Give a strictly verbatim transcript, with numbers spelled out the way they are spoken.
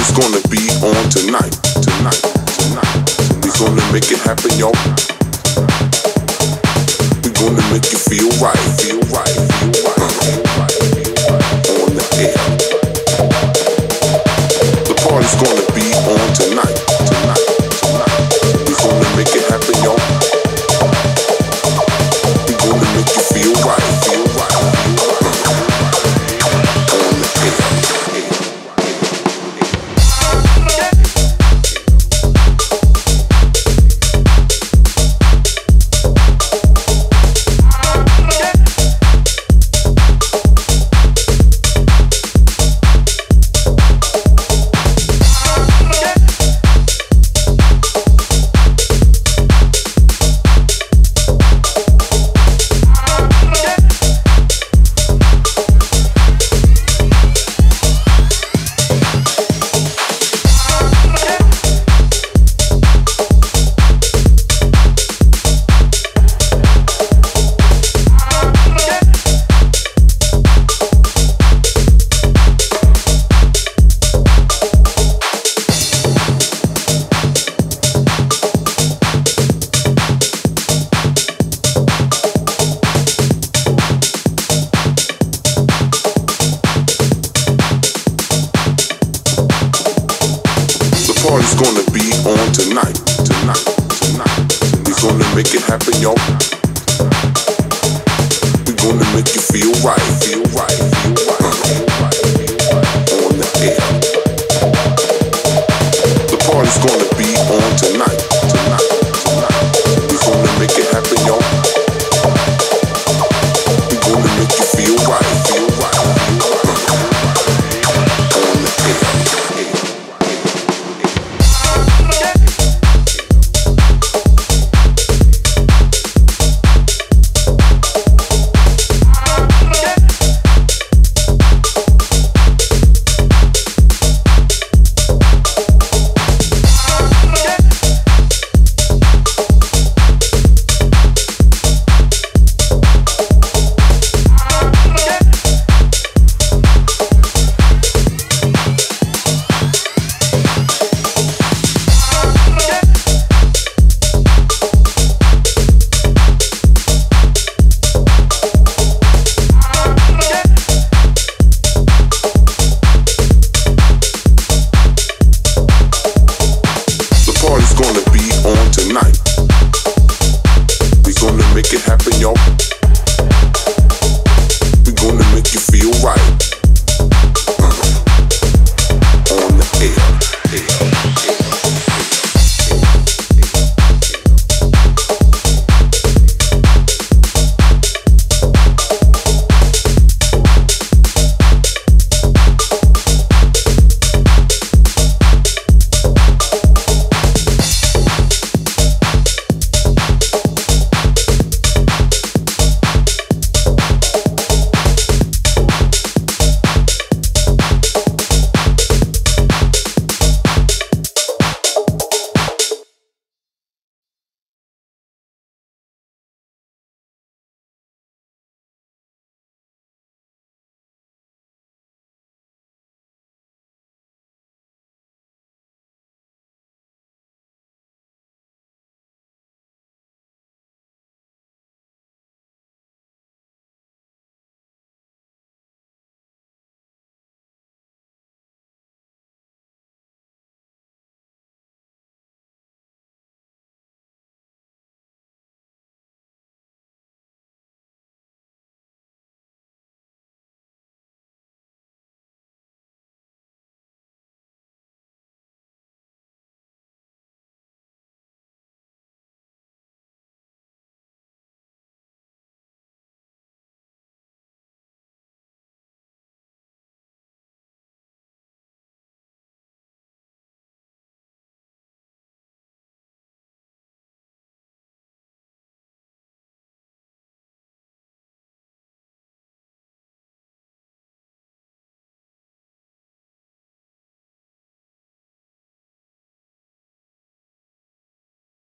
it's gonna be on tonight, tonight, tonight. We're gonna make it happen, y'all. We're gonna make it feel right, feel right, feel right, feel right, feel right. On the air. The party's gonna be on tonight, tonight, tonight. We're gonna make it happen, y'all. We're gonna make it feel right, feel right, feel right. On the air. It's gonna be on tonight, tonight, tonight. We're gonna make it happen, y'all. We're gonna make it feel right, feel right.